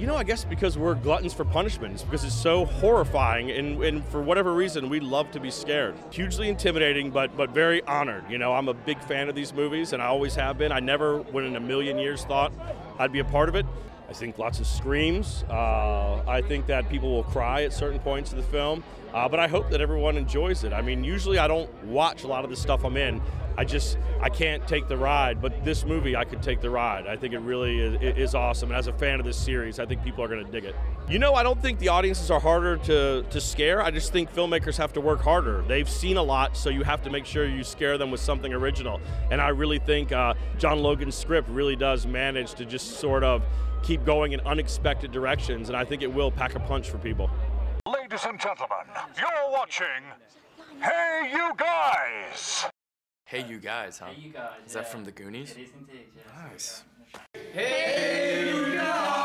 You know, I guess because we're gluttons for punishment. It's because it's so horrifying, and for whatever reason, we love to be scared. Hugely intimidating, but very honored. You know, I'm a big fan of these movies, and I always have been. I never, would in a million years, thought I'd be a part of it. I think lots of screams. I think that people will cry at certain points of the film, but I hope that everyone enjoys it. I mean, usually I don't watch a lot of the stuff I'm in. I can't take the ride, but this movie I could take the ride. I think it really is awesome, and as a fan of this series, I think people are going to dig it. You know, I don't think the audiences are harder to scare. I just think filmmakers have to work harder. They've seen a lot, so you have to make sure you scare them with something original. And I really think John Logan's script really does manage to just sort of keep going in unexpected directions, and I think it will pack a punch for people. Ladies and gentlemen, you're watching Hey You Guys! Hey You Guys, huh? Hey You Guys, is that from the Goonies? It is indeed, yeah. Nice. Hey You Guys!